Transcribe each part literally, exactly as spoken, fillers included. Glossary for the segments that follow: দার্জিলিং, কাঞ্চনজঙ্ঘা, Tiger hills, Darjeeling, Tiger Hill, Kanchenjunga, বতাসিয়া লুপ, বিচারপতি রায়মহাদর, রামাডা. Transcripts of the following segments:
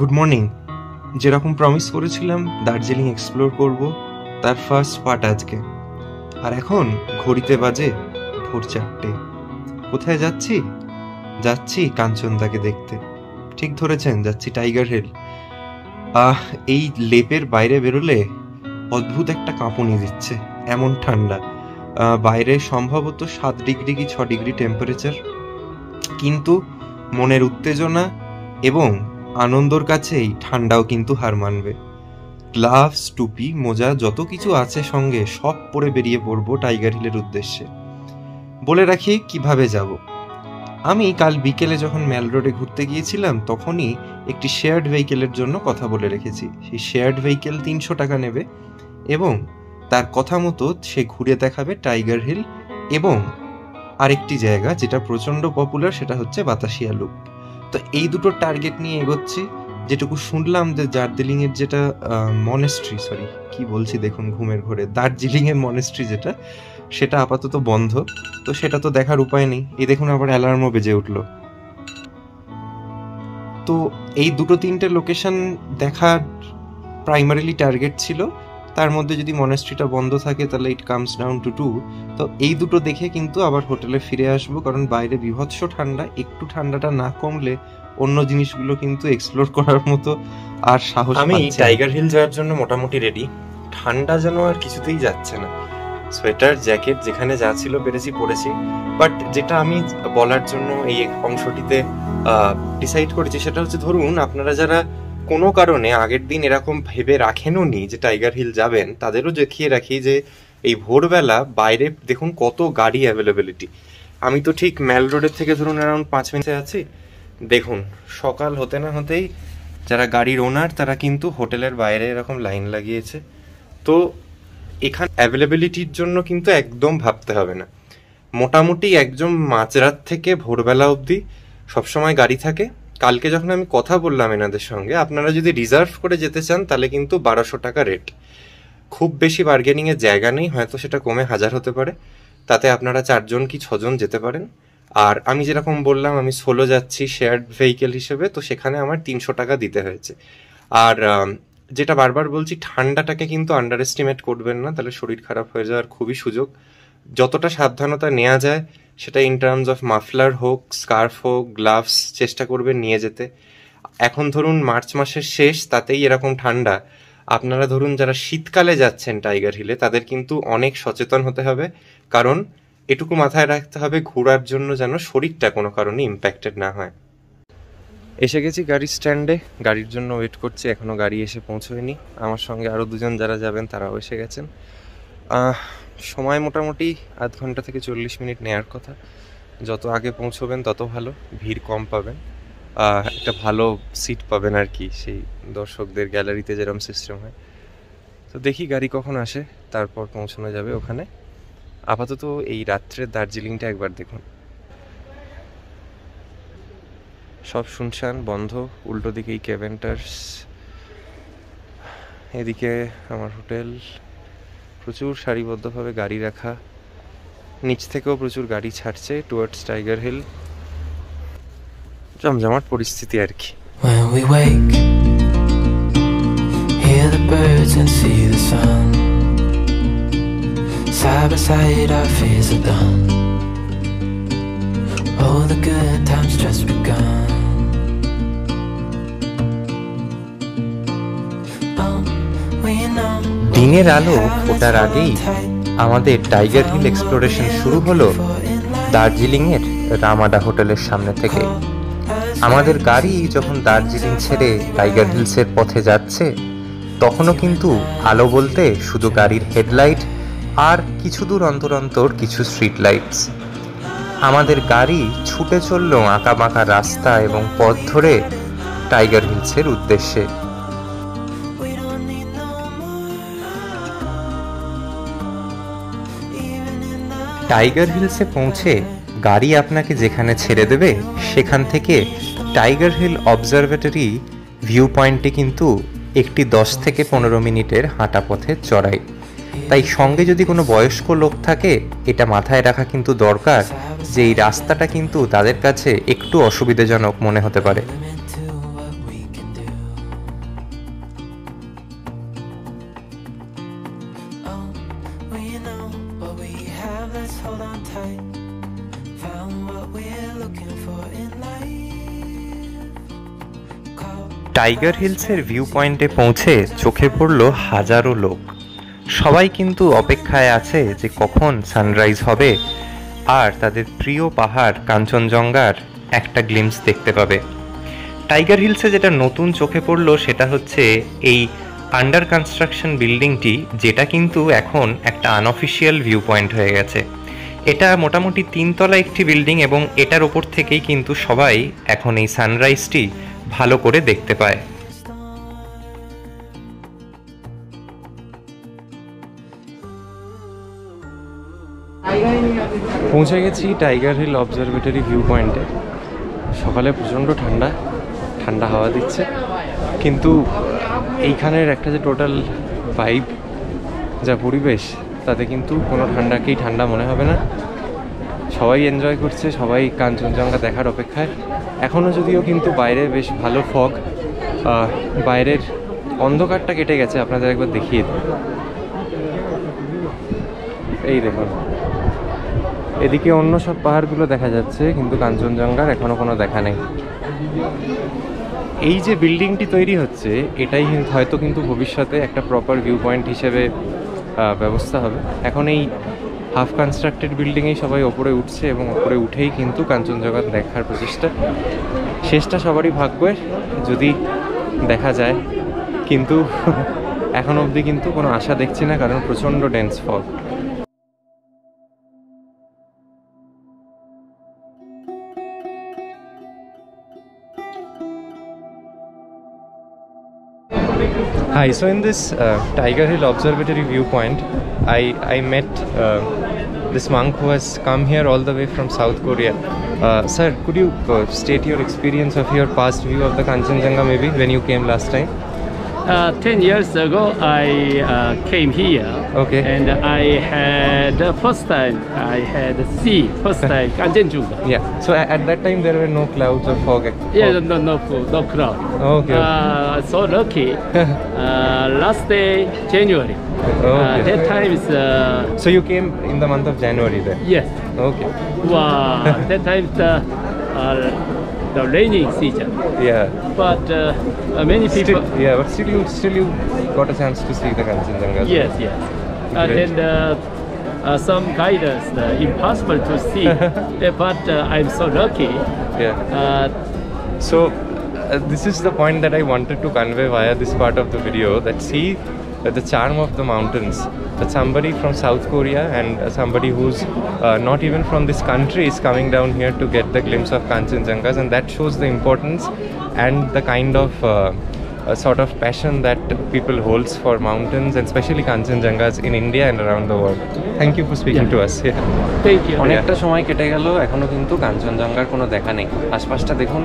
Good morning जेरकम promise करेছিলাম Darjeeling explore करब तार फार्स्ट पार्ट आज के और एखन घड़ीते बजे भोर चारटे कोथाय जाচ্ছি যাচ্ছি কাঞ্চনদাকে देखते ठीक ধরেছেন যাচ্ছি टाइगर हिल আহ এই লেপের বাইরে বেরোলে অদ্ভুত একটা কাঁপুনি দিচ্ছে এমন ঠান্ডা বাইরে সম্ভবত সাত ডিগ্রি কি ছয় ডিগ্রি টেম্পারেচার কিন্তু মনের উত্তেজনা এবং आनंदर काछे ঠান্ডাও किन्तु हार मानबे ग्लावस टुपी मोजा जतो किछु आछे संगे सब परे बेरिये पड़बो टाइगर हिलेर उद्देश्ये बोले राखी किभाबे जाबो आमी काल बिकेले जखन मेल रोडे घुरते गियेछिलाम तखोनी एकटी शेयर्ड वेहिकलेर जोन्नो कथा बोले रेखेछि सेई शेयर्ड वेहिकल तीनशो टाका नेबे एबं तार कथा मतो से घुरे देखाबे टाइगर हिल एबं आरेकटी जायगा जेटा प्रचंड पपुलार सेटा हच्छे बतासिया लुप तो ये दुटो टार्गेट नहीं एगोच्छी जेटुकू शुनलाम दार्जिलिंग जेटा मनेस्ट्री सरि कि बोलछि देखुन घुमेर घोरे दार्जिलिंग मनेस्ट्री जेटा सेटा आपातत बंध तो सेटा तो देखार उपाय नहीं ये देखुन आबार अलार्मो बेजे उठलो तो ये दुटो तीनटे लोकेशन देखार प्राइमारिली टार्गेट छिलो तार मध्य यदि मनेस्ट्रीटा बंध थाके ताहले it comes down to to तो ये दुटो देखे किन्तु आबार होटेले फिरे आसबो कारण बाइरे बिभत्स ठंडा एकटू ठंडाटा ना कमले अन्य जिनिसगुलो किन्तु एक्सप्लोर करार मतो आर साहस आमि टाइगर हिल जाওয়ার জন্য মোটামুটি রেডি ठंडा যেন আর কিছুতেই যাচ্ছে না সোয়েটার জ্যাকেট যেখানে যা ছিল পেরেছি পরেছি বাট যেটা আমি বলার জন্য এই অংশটিতে ডিসাইড করেছি সেটা হচ্ছে ধরুন আপনারা যারা কোনো কারণে আগের দিন এরকম ভেবে রাখেনওনি যে টাইগার হিল যাবেন তাদেরও দেখিয়ে রাখি যে এই ভোরবেলা বাইরে দেখুন কত গাড়ি অ্যাভেলেবিলিটি আমি তো ঠিক ম্যাল রোডের থেকে ধরুন अराउंड পাঁচ মিনিটে আছি দেখুন সকাল হতে না হতেই যারা গাড়ির ওনার তারা কিন্তু হোটেলের বাইরে এরকম লাইন লাগিয়েছে তো এখান অ্যাভেলেবিলিটির জন্য কিন্তু একদম ভাবতে হবে না মোটামুটি একদম মাঝরাত থেকে ভোরবেলা অবধি সব সময় গাড়ি থাকে কালকে যখন আমি কথা বললাম এনাদের সঙ্গে আপনারা যদি রিজার্ভ করে যেতে চান তাহলে কিন্তু বারোশো টাকা রেট খুব বেশি বার্গেনিং এর জায়গা নেই হয়তো সেটা কমে হাজার হতে পারে তাতে আপনারা চারজন কি ছজন যেতে পারেন আর আমি যেরকম বললাম আমি সোলো যাচ্ছি শেয়ার্ড ভেহিকল হিসেবে তো সেখানে আমার তিনশো টাকা দিতে হয়েছে আর যেটা বারবার বলছি ঠান্ডাটাকে কিন্তু আন্ডার এস্টিমেট করবেন না তাহলে শরীর খারাপ হয়ে যাওয়ার খুবই সুযোগ যতটা সাবধানতা নেওয়া যায় সেটা ইন টার্মস অফ মাফলার হোক স্কার্ফ হোক গ্লাভস চেষ্টা করবেন নিয়ে যেতে এখন ধরুন মার্চ মাসের শেষ তাতেই এরকম ঠান্ডা আপনারা ধরুন যারা শীতকালে যাচ্ছেন টাইগার হিলে তাদের কিন্তু অনেক সচেতন হতে হবে কারণ এটুকু মাথায় রাখতে হবে ঘোরার জন্য যেন শরীরটা কোনো কারণে ইম্প্যাক্টেড না হয় এসে গেছি গাড়ির স্ট্যান্ডে গাড়ির জন্য ওয়েট করছি এখনও গাড়ি এসে পৌঁছয়নি আমার সঙ্গে আরও দুজন যারা যাবেন তারাও এসে গেছেন समय मोटामुटी आध घंटा थेके चल्लिस मिनट नेयार कथा जत आगे पौंछबेन तत भालो भीड़ कम पाबेन एकटा भालो सीट पाबेन आर कि सेई दर्शकदेर ग्यालारिते जेरकम सिस्टेम हय तो देखी गाड़ी कखन आसे तारपर पौंछानो जाबे ओखाने आपातत एई रात्रे दार्जिलिंगटा एकबार देखुन सब शुनशान बंध उल्टो दिकेई केवेंटार्स एदिके आमार होटेल प्रचुर सारिबद्धभावे गाड़ी रखा नीच थेकेও प्रचुर गाड़ी छाड़ছে টুয়ার্ডস টাইগার হিল জমজমাট পরিস্থিতি আর কি When we wake hear the birds and see the sun side by side our fears are done all the good times just begun দিনের আলো ওঠার আগেই আমাদের টাইগার হিল এক্সপ্লোরেশন শুরু হলো দার্জিলিংয়ের রামাডা হোটেলের সামনে থেকে আমাদের গাড়ি যখন দার্জিলিং ছেড়ে টাইগার হিলসের পথে যাচ্ছে তখনও কিন্তু আলো বলতে শুধু গাড়ির হেডলাইট আর কিছু দূর অন্তর অন্তর কিছু স্ট্রিট লাইটস আমাদের গাড়ি ছুটে চলল আঁকাবাঁকা রাস্তা এবং পথ ধরে টাইগার হিলসের উদ্দেশ্যে টাইগার হিলসে পৌঁছে গাড়ি আপনাকে যেখানে ছেড়ে দেবে সেখান থেকে টাইগার হিল অবজারভেটরি ভিউ পয়েন্টটি কিন্তু একটি দশ থেকে পনেরো মিনিটের হাঁটা পথে চড়াই তাই সঙ্গে যদি কোনো বয়স্ক লোক থাকে এটা মাথায় রাখা কিন্তু দরকার যে এই রাস্তাটা কিন্তু তাদের কাছে একটু অসুবিধাজনক মনে হতে পারে let's hold on tight. Tiger हिल्सের ভিউ পয়েন্টে পৌঁছে চোখে পড়ল হাজারো লোক। সবাই কিন্তু অপেক্ষায় আছে যে কখন সানরাইজ হবে আর তাদের প্রিয় পাহাড় কাঞ্চনজঙ্ঘার একটা গ্লিম্পস দেখতে পাবে। টাইগার হিলসে যেটা নতুন চোখে পড়ল সেটা হচ্ছে এই আন্ডার কনস্ট্রাকশন বিল্ডিংটি, যেটা কিন্তু এখন একটা আনঅফিশিয়াল ভিউ পয়েন্ট হয়ে গেছে। এটা মোটামুটি তিনতলা একটি বিল্ডিং এবং এটার ওপর থেকেই কিন্তু সবাই এখন এই সানরাইজটি ভালো করে দেখতে পায়। পৌঁছে গেছি টাইগার হিল অবজারভেটরি ভিউ পয়েন্টে। সকালে প্রচণ্ড ঠান্ডা ঠান্ডা হাওয়া দিচ্ছে, কিন্তু এইখানের একটা যে টোটাল ভাইব, যা পরিবেশ, তাতে কিন্তু কোনো ঠান্ডাকেই ঠান্ডা মনে হবে না। সবাই এনজয় করছে, সবাই কাঞ্চনজঙ্ঘা দেখার অপেক্ষায়। এখনও যদিও কিন্তু বাইরে বেশ ভালো ফগ, বাইরের অন্ধকারটা কেটে গেছে। আপনাদের একবার দেখিয়ে দিই, এই দেখুন এদিকে অন্য সব পাহাড়গুলো দেখা যাচ্ছে কিন্তু কাঞ্চনজঙ্ঘার এখনও কোনো দেখা নেই। এই যে বিল্ডিংটি তৈরি হচ্ছে এটাই হয়তো কিন্তু ভবিষ্যতে একটা প্রপার ভিউ পয়েন্ট হিসেবে ব্যবস্থা হবে। এখন এই হাফ কনস্ট্রাক্টেড বিল্ডিংয়েই সবাই ওপরে উঠছে এবং ওপরে উঠেই কিন্তু কাঞ্চনজঙ্ঘা দেখার প্রচেষ্টা। শেষটা সবারই ভাগ্যের যদি দেখা যায়, কিন্তু এখন অবধি কিন্তু কোনো আশা দেখছি না কারণ প্রচণ্ড dense fog. Hi, so in this uh, Tiger Hill Observatory viewpoint, I, I met uh, this monk who has come here all the way from South Korea. Uh, sir, could you uh, state your experience of your past view of the Kanchenjunga maybe when you came last time? Uh, ten years ago, I uh, came here. Okay. And I had the first time, I had see first time Kanchenjunga. Yeah. So at that time there were no clouds or fog. fog. Yeah, no, no, no, no cloud. Okay. Uh, so lucky. uh, last day January. Okay. Uh, that time is. Uh, so you came in the month of January then? Yes. Okay. Wow. That time the. Uh, The raining season. Yeah. But uh, many people. Still, yeah, but still you still you got a chance to see the Kanchenjunga. Yes, yes. Uh, and uh, uh, some guidance, uh, impossible to see. But uh, I'm so lucky. Yeah. Uh, so uh, this is the point that I wanted to convey via this part of the video. That see uh, the charm of the mountains. That somebody from South Korea and uh, somebody who's uh, not even from this country is coming down here to get the glimpse of Kanchenjungas, and that shows the importance and the kind of uh, uh, sort of passion that people holds for mountains and especially Kanchenjungas in India and around the world. Thank you for speaking yeah. to us. Yeah. Thank you. অনেকটা সময় কেটে গেল, এখনো কিন্তু কাঞ্চনজঙ্ঘার কোনো দেখা নেই। আশপাশটা দেখুন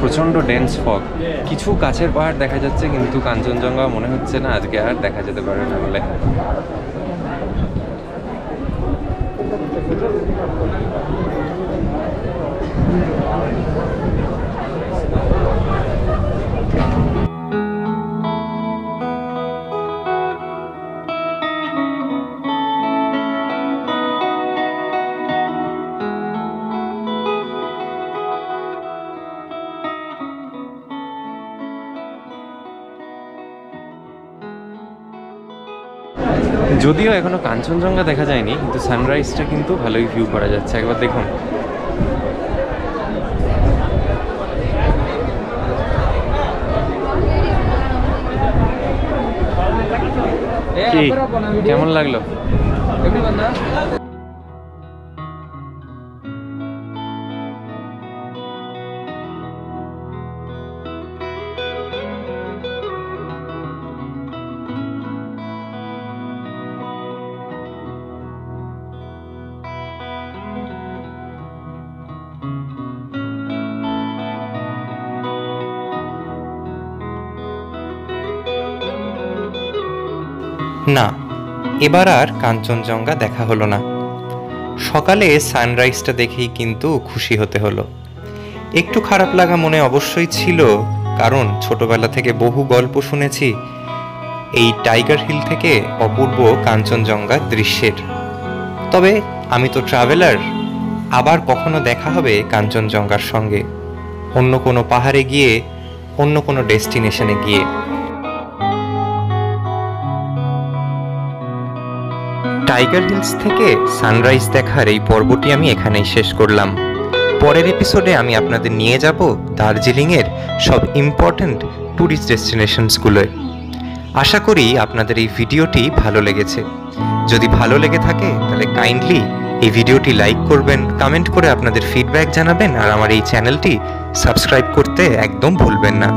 প্রচন্ড ডেন্স ফগ, কিছু কাছের পাহাড় দেখা যাচ্ছে কিন্তু কাঞ্চনজঙ্ঘা মনে হচ্ছে না আজকে আর দেখা যেতে পারে না বলে। যদিও এখনও কাঞ্চনজঙ্ঘা দেখা যায়নি কিন্তু সানরাইজটা কিন্তু ভালোই ভিউ করা যাচ্ছে, একবার দেখুন। কেমন লাগলো? না, এবার আর কাঞ্চনজঙ্ঘা দেখা হলো না। সকালে সানরাইজটা দেখেই কিন্তু খুশি হতে হলো। একটু খারাপ লাগা মনে অবশ্যই ছিল কারণ ছোটবেলা থেকে বহু গল্প শুনেছি এই টাইগার হিল থেকে অপূর্ব কাঞ্চনজঙ্ঘা দৃশ্যের। তবে আমি তো ট্রাভেলার, আবার কখনো দেখা হবে কাঞ্চনজঙ্ঘার সঙ্গে, অন্য কোনো পাহাড়ে গিয়ে, অন্য কোনো ডেস্টিনেশনে গিয়ে। টাইগার হিলস থেকে সানরাইজ দেখার এই পর্বটি আমি এখানেই শেষ করলাম। পরের এপিসোডে আমি আপনাদের নিয়ে যাব দার্জিলিংয়ের সব ইম্পর্ট্যান্ট ট্যুরিস্ট ডেস্টিনেশনসগুলোয়। আশা করি আপনাদের এই ভিডিওটি ভালো লেগেছে। যদি ভালো লেগে থাকে তাহলে কাইন্ডলি এই ভিডিওটি লাইক করবেন, কমেন্ট করে আপনাদের ফিডব্যাক জানাবেন, আর আমার এই চ্যানেলটি সাবস্ক্রাইব করতে একদম ভুলবেন না।